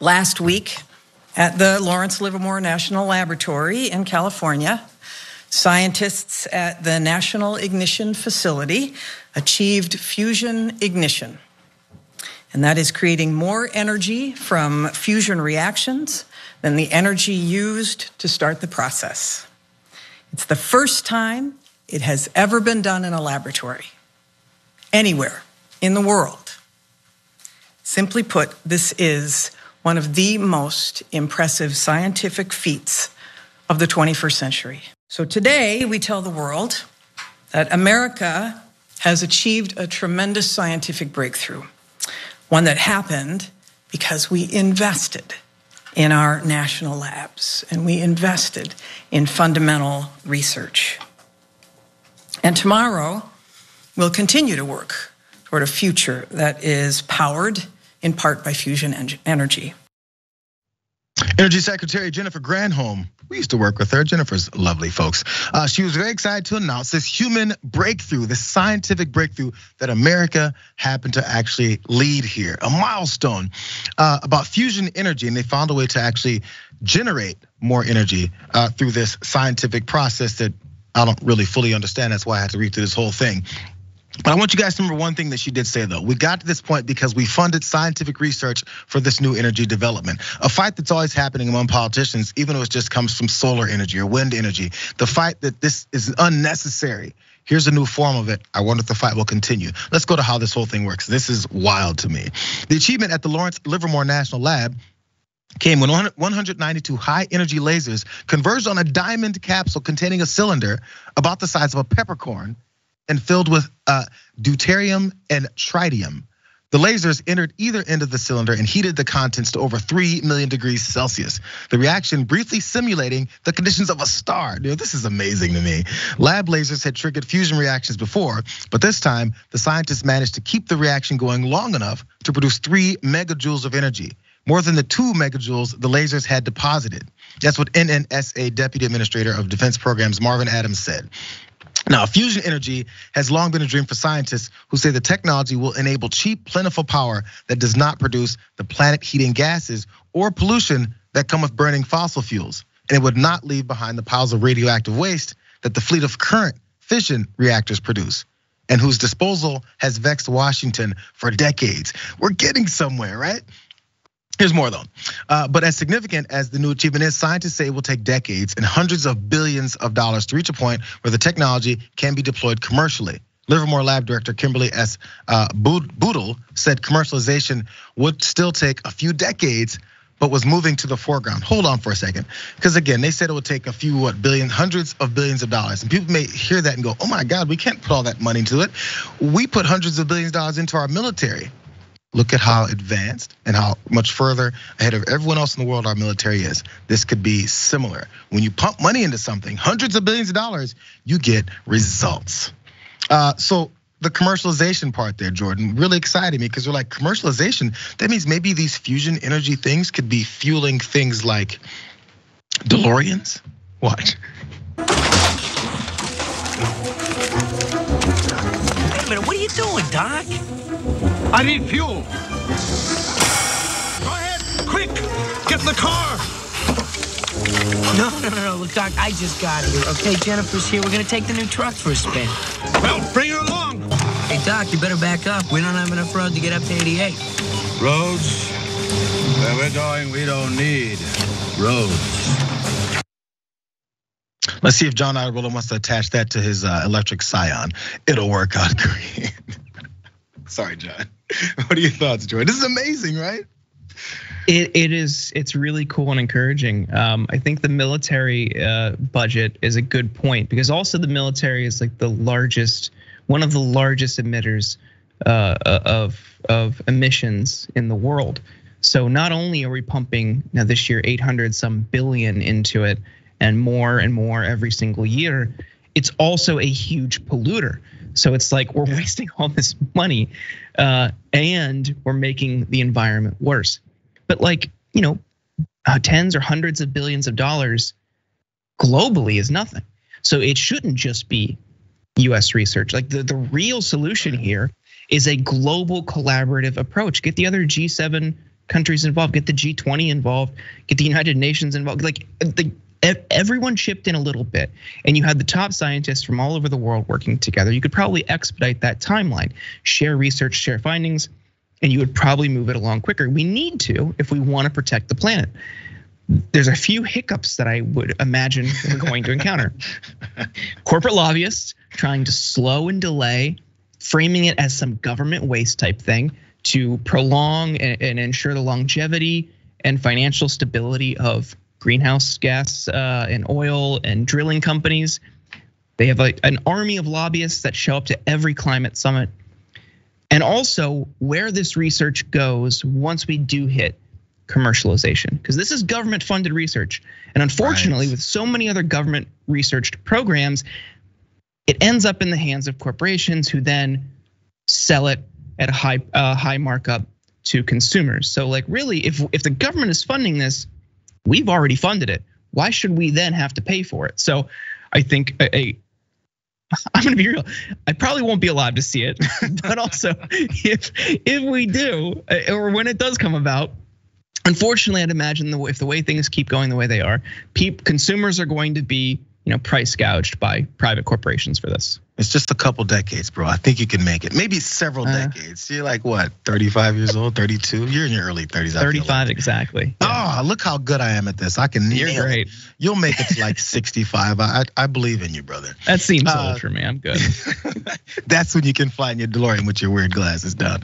last week at the Lawrence Livermore National Laboratory in California, scientists at the National Ignition Facility achieved fusion ignition. And that is creating more energy from fusion reactions than the energy used to start the process. It's the first time it has ever been done in a laboratory, anywhere in the world. Simply put, this is one of the most impressive scientific feats of the 21st century. So today, we tell the world that America has achieved a tremendous scientific breakthrough, one that happened because we invested in our national labs and we invested in fundamental research. And tomorrow, we'll continue to work toward a future that is powered in part by fusion energy. Energy Secretary Jennifer Granholm, we used to work with her. Jennifer's lovely, folks. She was very excited to announce this human breakthrough, this scientific breakthrough that America happened to actually lead here, a milestone about fusion energy, and they found a way to actually generate more energy through this scientific process that I don't really fully understand. That's why I had to read through this whole thing. But I want you guys to remember one thing that she did say, though. We got to this point because we funded scientific research for this new energy development. A fight that's always happening among politicians, even though it just comes from solar energy or wind energy. The fight that this is unnecessary. Here's a new form of it. I wonder if the fight will continue. Let's go to how this whole thing works. This is wild to me. The achievement at the Lawrence Livermore National Lab came when 192 high energy lasers converged on a diamond capsule containing a cylinder about the size of a peppercorn and filled with deuterium and tritium. The lasers entered either end of the cylinder and heated the contents to over 3 million degrees Celsius. The reaction briefly simulating the conditions of a star. Dude, this is amazing to me. Lab lasers had triggered fusion reactions before, but this time the scientists managed to keep the reaction going long enough to produce 3 megajoules of energy, more than the 2 megajoules the lasers had deposited. That's what NNSA Deputy Administrator of Defense Programs Marvin Adams said. Now, fusion energy has long been a dream for scientists who say the technology will enable cheap, plentiful power that does not produce the planet-heating gases or pollution that come with burning fossil fuels. And it would not leave behind the piles of radioactive waste that the fleet of current fission reactors produce, and whose disposal has vexed Washington for decades. We're getting somewhere, right? Here's more though. But as significant as the new achievement is, scientists say it will take decades and hundreds of billions of dollars to reach a point where the technology can be deployed commercially. Livermore Lab Director Kimberly S. Boodle said commercialization would still take a few decades, but was moving to the foreground. Hold on for a second, because again, they said it would take a few hundreds of billions of dollars. And people may hear that and go, oh my God, we can't put all that money into it. We put hundreds of billions of dollars into our military. Look at how advanced and how much further ahead of everyone else in the world our military is. This could be similar. When you pump money into something, hundreds of billions of dollars, you get results. So the commercialization part there, Jordan, really excited me because we're like, commercialization, that means maybe these fusion energy things could be fueling things like DeLoreans. Watch. Wait a minute, what are you doing, Doc? I need fuel. Go ahead, quick, get in the car. No, look, Doc, I just got here, okay? Jennifer's here, we're gonna take the new truck for a spin. Well, bring her along. Hey, Doc, you better back up. We don't have enough road to get up to 88. Roads? Where we're going, we don't need roads. Let's see if John Adler wants to attach that to his electric Scion. It'll work out great. Sorry, John. What are your thoughts, Joy? This is amazing, right? It is. It's really cool and encouraging. I think the military budget is a good point because also the military is like the largest, one of the largest emitters of emissions in the world. So not only are we pumping now this year 800 some billion into it and more every single year, it's also a huge polluter. So it's like we're wasting all this money and we're making the environment worse. But like, you know, tens or hundreds of billions of dollars globally is nothing. So it shouldn't just be US research. Like the real solution here is a global collaborative approach. Get the other G7 countries involved, get the G20 involved, get the United Nations involved. Like everyone chipped in a little bit, and you had the top scientists from all over the world working together. You could probably expedite that timeline, share research, share findings, and you would probably move it along quicker. We need to if we want to protect the planet. There's a few hiccups that I would imagine we're going to encounter. Corporate lobbyists trying to slow and delay, framing it as some government waste type thing to prolong and ensure the longevity and financial stability of greenhouse gas and oil and drilling companies. They have an army of lobbyists that show up to every climate summit. And also where this research goes once we do hit commercialization, because this is government funded research. And unfortunately, with so many other government researched programs, it ends up in the hands of corporations who then sell it at a high markup to consumers. So like really, if the government is funding this, we've already funded it. Why should we then have to pay for it? So I think I'm gonna be real, I probably won't be alive to see it. But also if we do, or when it does come about, unfortunately, I'd imagine if the way things keep going the way they are, consumers are going to be, price gouged by private corporations for this. It's just a couple decades, bro. I think you can make it. Maybe several decades. You're like what, 35 years old, 32? You're in your early 30s. 35, exactly. Yeah. Oh, look how good I am at this. I can nail it. You're great. You'll make it to like 65. I believe in you, brother. That seems old for me. I'm good. That's when you can fly in your DeLorean with your weird glasses down.